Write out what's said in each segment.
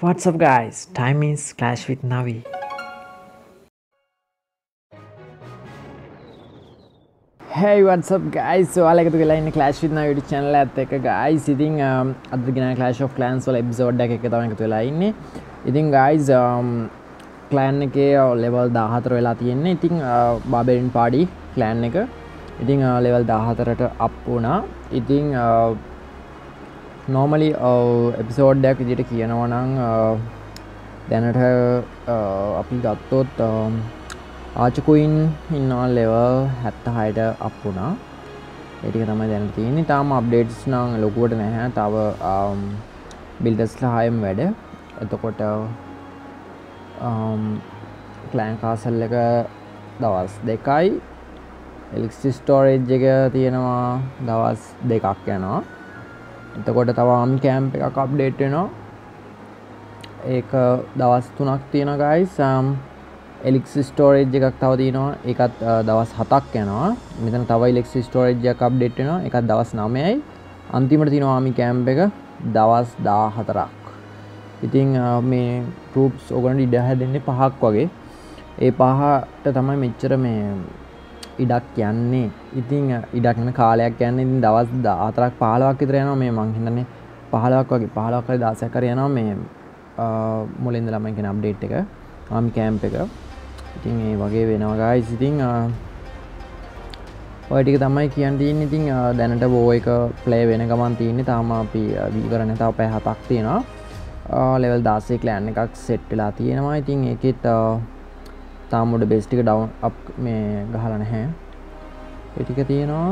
What's up guys, time is Clash with Navi. Hey, what's up guys, so I in Clash with Navi channel guys, I Clash of Clans episode guys, clan level 14 barbarian party clan level 14 up una. Normally, episode deck is Archer Queen in all level at the hider upuna. It is updates nang look and a hat our builders time weather at the quarter clan castle like a was dekai electricity storage jigger the enema that was decakana. The got a arm camp update, you know. Eka Davas Tunaktina guys, elixir storage Jakatavino, Ekat Davas Hatakano, Mitan Tava elixir storage Jack update, you know, Ekat Davas Name, Antimatino army camp, Davas Da Hatarak. Eating me troops Ogandi Dahad in a Pahakage, a Paha Tatama Micherame. ඉඩක් කියන්නේ ඉතින් ඉඩක් න කාලයක් කියන්නේ ඉතින් දවස් 14ක් 15ක් විතර යනවා මේ මං හිතන්නේ 15ක් වගේ 15ක් හරි 16ක් හරි යනවා මේ මුලින් ඉඳලා මම කියන අප්ඩේට් එක ආමි කැම්ප් එක ඉතින් මේ වගේ වෙනවා guys ඉතින් ඔය ටික තමයි කියන්න තියෙන්නේ ඉතින් දැනට වෝ එක ප්ලේ වෙන ගමන් තියෙන්නේ තාම අපි වී කරන්නේ තාම පැය 7ක් තියෙනවා ලෙවල් 16 ක්ලෑන් එකක් සෙට් වෙලා තියෙනවා ඉතින් ඒකෙත් तामुड़ बेस्ट के डाउन अप में घालने हैं ऐटी क्या तीनों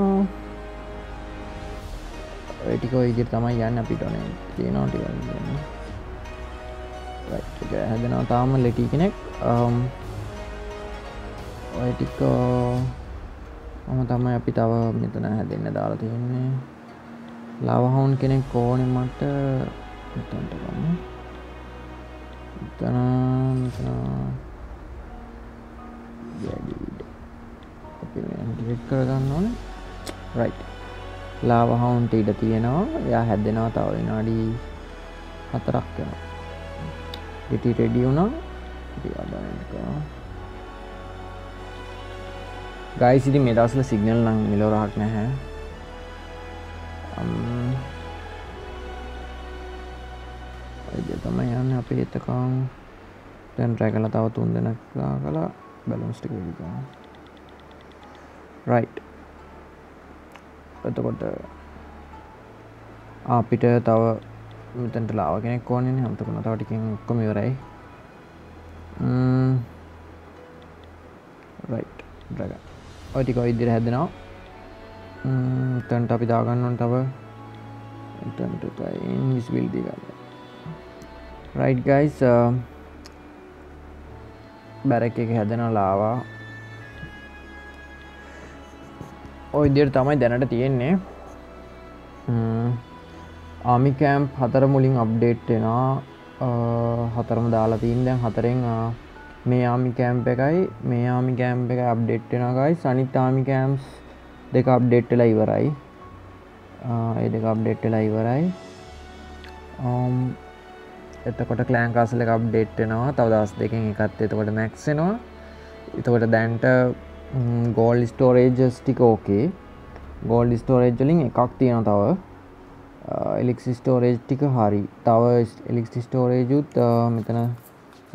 ऐटी को इधर तमाही यान अपीटो ने तीनों टिका राइट ठीक है देना ताम लेटी किने ऐटी को हम तमाही अपीटावा अपने तो ना है देने दारा थी हमने लावा हाँ उनके ने कोण मट इतना right. Lava hound did yeah, had the not our inadi attractor. Did it ready? You know, the other guys, the Medasla signal lang Milora Hakna. I get the Mayan happy at the con. Then Dragalata Tundan Kala balance to go. Right. එතකොට අපිට තව මෙතනට ලාව කෙනෙක් ඕනේ නේ අන්තිම තව ටිකෙන් ඔක්කොම ඉවරයි right dragon ඔය ටික ඔය විදිහට හැදෙනවා එතනට අපි දා ගන්න ඕනේ තව එතනට තයි invisibility ගන්න right guys බැරක් එක හැදෙනවා ලාවා ඔය විදිහට තමයි දැනට තියෙන්නේ ආමි කැම්ප් 4 මුලින් අප්ඩේට් වෙනවා හතරම දාලා තියෙන දැන් හතරෙන් මේ ආමි කැම්ප් එකයි අප්ඩේට් වෙනවා guys අනිත් ආමි කැම්ප්ස් දෙක අප්ඩේට් වෙලා ඉවරයි ඒ දෙක අප්ඩේට් වෙලා ඉවරයි එතකොට ක්ලෑන් කාසල් එක අප්ඩේට් වෙනවා තව දවස් දෙකකින් එකත් එතකොට මැක්ස් වෙනවා එතකොට දැන්ට gold storage stick okay gold storage වලින් එකක් තියෙනවා තව elixir storage ටික හරි තව elixir storage උත් මෙතන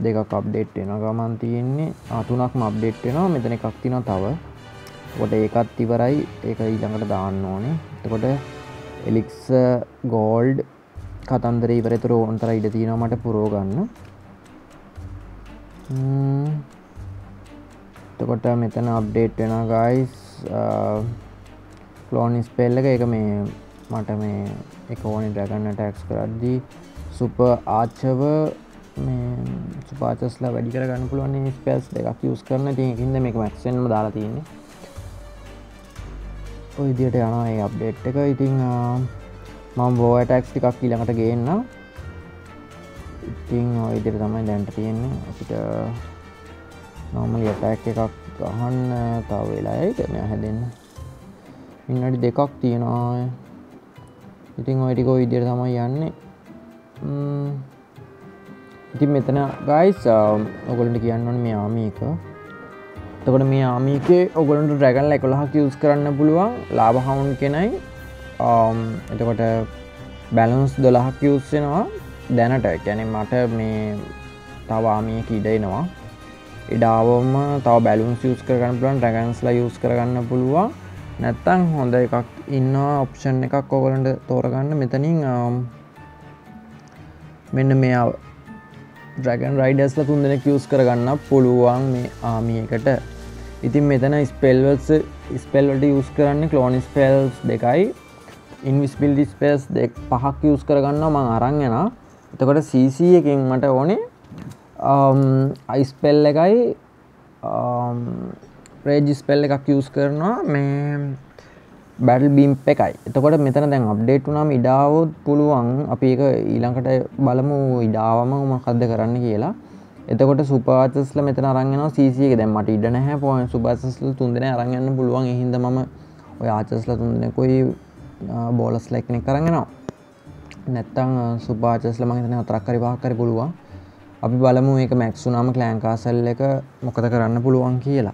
දෙකක් අප්ඩේට් වෙනවා ගමන් තියෙන්නේ තුනක්ම අප්ඩේට් වෙනවා මෙතන එකක් තියෙනවා තව එතකොට ඒකත් ඉවරයි ඒක ඊළඟට දාන්න ඕනේ එතකොට elixir gold කතන්දරේ ඉවරේතර ඕනතර ඉඩ තියෙනවා මට පුරව ගන්න එතකොට මෙතන අප්ඩේට් වෙනවා guys clone spell එක ඒක මේ මට මේ එක ඕනේ dragon attacks කරද්දී super archer මේ super archers ලා වැඩි කර ගන්න පුළුවන් මේ spells දෙකක් use කරන. ඉතින් ඒකින්ද මේක max වෙනම දාලා තියෙන්නේ. ඔය විදියට යනවා මේ අප්ඩේට් එක. ඉතින් මම bow attacks ටිකක් ඊළඟට ගේන්නම්. ඉතින් ඔය විදියට තමයි දැන් තියෙන්නේ. අපිට normally attack එකක් ගන්න තව වෙලාවයි මේ හැදෙන්න. විනාඩි දෙකක් තියෙනවා. ඉතින් ඔය ටික ඔය විදියට තමයි යන්නේ. ඉතින් මෙතන guys ඔයගොල්ලන්ට කියන්න ඕනේ මේ army එක. එතකොට මේ army එකේ ඔයගොල්ලන්ට dragon 11ක් use කරන්න පුළුවන්. lava hound කෙනයි. එතකොට balance 12ක් use වෙනවා. දැනට يعني මට මේ තව army එක ඉඩ එනවා. ඉඩාවම තව balance use කරගන්න පුළුවන්, dragons ලා use කරගන්න පුළුවන්. නැත්තම් හොඳ එකක් ඉන්නවා option එකක් ඔයගොල්ලන්ට තෝරගන්න. මෙතනින් මෙන්න මේ dragon riders ලා තුන් දෙනෙක් use කරගන්න පුළුවන් මේ army එකට. ඉතින් මෙතන spell වලට use කරන්නේ clone spells දෙකයි invisibility spells දෙක පහක් use කරගන්නවා මම අරන් යනවා. එතකොට CC එකෙන් මට ඕනේ ice spell එකයි rage spell එකක් use කරනවා මේ battle beam එකයි. එතකොට මෙතන දැන් අප්ඩේට් වුණාම ඉඩාවොත් පුළුවන් අපි ඒක ඊළඟට බලමු ඉඩාවම මොකක්ද කරන්න කියලා. එතකොට සුපර් ආචර්ස්ලා මෙතන අරන් යනවා CC එක. දැන් මට ඉඩ නැහැ. පොයින්ට් සුපර් ආචර්ස්ලා තුන් දෙනෙක් අරන් යන්න පුළුවන්. ඒ හින්දා මම ඔය ආචර්ස්ලා තුන් දෙනෙක් කොයි බෝලස්ලා එකෙක් අරන් යනවා. නැත්තම් සුපර් ආචර්ස්ලා මම හිතන්නේ හතරක් හරි පහක් හරි පුළුවන්. අපි බලමු මේක මැක්ස් වුණාම ක්ලෑන් කාසල් එක මොකද කරන්න පුළුවන් කියලා.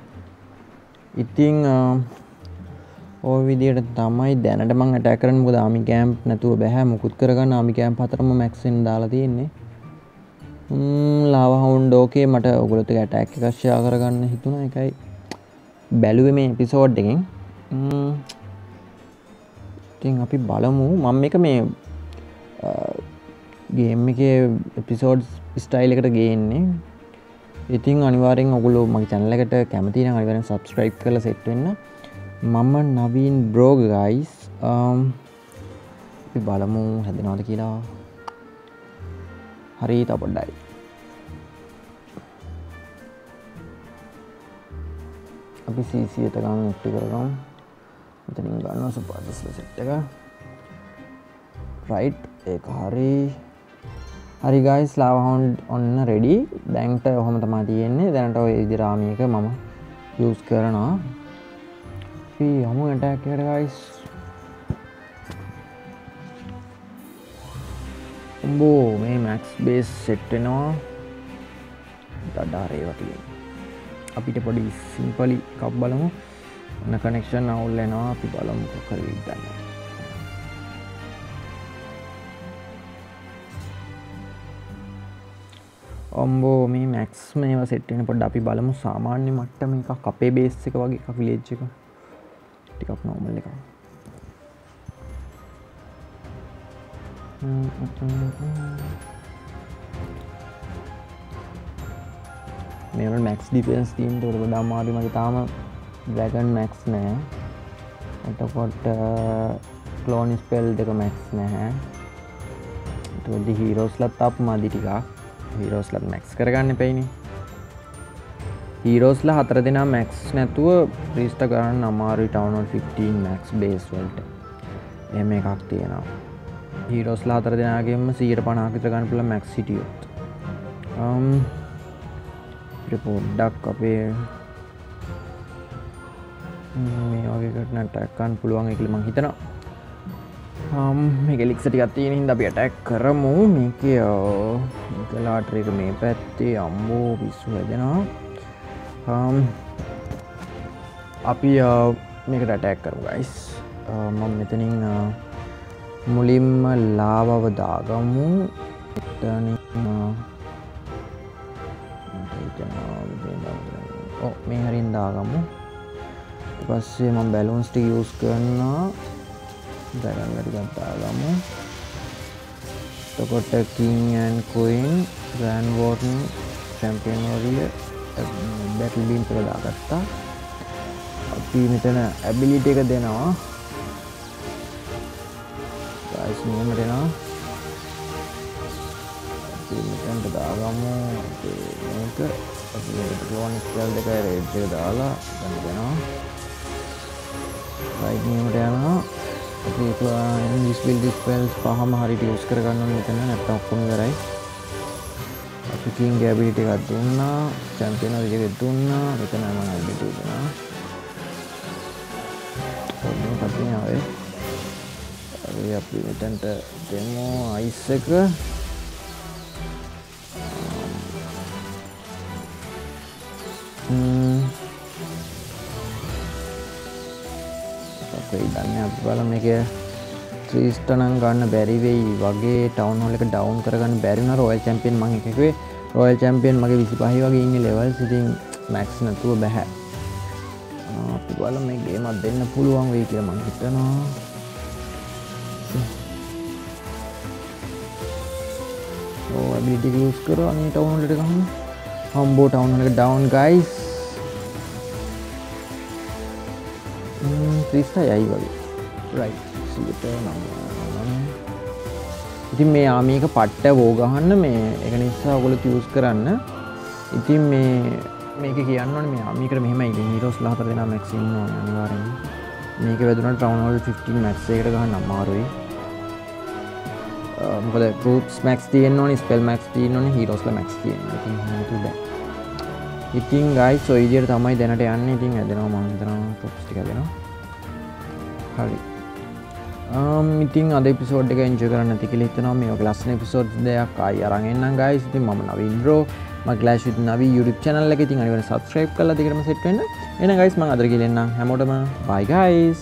ඉතින් ඔය විදියට තමයි දැනට මම ඇටැක් කරන්න. මොකද ආමි කැම්ප් නැතුව බෑ මුකුත් කරගන්න. ආමි කැම්ප් හතරම මැක්ස් වෙන දාලා තියෙන්නේ. ලාවා හවුන්ඩ් ඕකේ මට ඔයගොල්ලොත් එක ඇටැක් එකක් ෂෙයා කරගන්න හිතුණා. ඒකයි බැලුවේ මේ එපිසෝඩ් එකෙන්. ඉතින් අපි බලමු. මම මේක මේ ගේම් එකේ එපිසෝඩ්ස් ස්ටයිල් එකට ගේන්නේ. ඉතින් අනිවාර්යෙන් ඔයගොල්ලෝ මගේ channel එකට කැමති නම් අනිවාර්යෙන් subscribe කරලා set වෙන්න. Mama Naveen bro guys අපි බලමු හැදෙනවද කියලා. හරි තා පොඩ්ඩයි. අපි CC එක ගන්න ඔප්ටි කරගමු. මෙතනින් ගන්නවා සුපර් ඇසස් සෙට් එක. right ඒක හරි. හරි guys lava hound ඔන්න ready. දැන්ට ඔහම තමයි තියෙන්නේ. දැනට ඔය විදිහට ආමි එක මම use කරනවා. I'm going to attack here guys. Boom, my max base set now. That's a bit of a simple cup balloon. The connection now, Lena, people are going to read that. Ombo, my max was set in a dappy balloon. Saman, Matamika, Kape base, Sikawaka village. ටිකක් normal එකක්. මේ වල max defense තියෙන උඩ වඩා අමාරුයි. මගේ තාම dragon max නැහැ. එතකොට clone spell දෙක max නැහැ. එතකොට heroes ලත් අප්මාදි ටිකක්. heroes ලත් max කරගන්න එපයිනේ. heroes ලා හතර දෙනා max නැතුව රීස්ට ගන්න අමාරුයි. town hall 15 max base වලට එහෙම එකක් තියෙනවා. heroes ලා හතර දෙනාගෙම 150ක් විතර ගන්න පුළුවන් max හිටියොත්. පොඩ්ඩක් අපේ මේ වගේ එකට attack කරන්න පුළුවන් කියලා මම හිතනවා. මේක elixir ටිකක් තියෙන හින්දා අපි attack කරමු. මේකේ ගලාටර් එක මේ පැත්තේ අම්මෝ පිස්සු හැදෙනවා. අපි මේකට attack කරමු guys. මම මෙතනින් මුලින්ම ලාවව දාගමු. එතනින් මේ හරින් දාගමු. ඊට පස්සේ මම balloons ටික use කරනවා. dragon ටිකක් දාගමු. එතකොට king and queen, grand warden, champion warrior battle beam එක දාගත්තා. අපි මෙතන ability එක දෙනවා. guys මෙහෙම දෙනවා. අපි මෙතනට දාගමු. මේක අපි clone spell දෙක rage එක දාලා ගන්න දෙනවා. right මෙහෙම යනවා. අපි invisibility spells පහම හරියට use කරගන්න ඕනේ මෙතන. නැත්නම් ඔක්කොම ඉවරයි. king ability එකක් දුන්නා, champion ability එකක් දුන්නා, මෙතන මම ability දුන්නා. ඔන්න කපින් ආවේ. අපි මෙතනට දෙමු ice එක. අපේ දන්නේ බලන්න මේක 3 ස්ටන් නම් ගන්න බැරි වෙයි වගේ ටවුන් හෝල් එක ඩවුන් කරගන්න බැරි වුණා රොයල් චැම්පියන් මම එකකුවේ රොයල් චැම්පියන් මගේ 25 වගේ ඉන්නේ ලෙවල්ස් ඉතින් මැක්ස් නැතුව බෑ අපි බලන්න මේ ගේම් එක දෙන්න පුළුවන් වෙයි කියලා මම හිතනවා ඕ ඇබිලිටි යූස් කරලා මේ ටවුන් හෝල් එකට ගහමු හම්බෝ ටවුන් හෝල් එක down guys Krista yai wage right sita nama ඉතින් මේ ආ මේක පට්ට වෝ ගහන්න මේ ඒක නිසා ඔයගොල්ලෝ යූස් කරන්න ඉතින් මේ මේක කියන්න ඕනේ මේ ආ මේකට මෙහෙමයි ඉතින් හීරෝස්ලා 4 දෙනා මැක්ස් ඉන්නවා අනිවාර්යෙන් මේක වැදුනට රවුන්ඩ් වල 15 මැක්ස් එකකට ගන්න අමාරුයි මොකද groups max තියෙන්න ඕනේ spell max තියෙන්න ඕනේ හීරෝස්ලා max තියෙන්න ඉතින් හිතුව බෑ ඉතින් guys ඔය විදියට තමයි දැනට යන්නේ ඉතින් ඇදෙනවා මම හිතනවා props ටික ඇදෙනවා hari ඉතින් අද එපිසෝඩ් එක එන්ජොයි කරන්න නැති කියලා හිතනවා මේක ලස්සන එපිසෝඩ් දෙකක් ආයි අරන් එන්නම් guys ඉතින් මම නවීන් bro මම Clash with Navi YouTube channel එක ඉතින් අනිවාර්යෙන් subscribe කරලා දෙකටම set වෙන්න එහෙනම් guys මම අදට කියලා එන්නම් හැමෝටම bye guys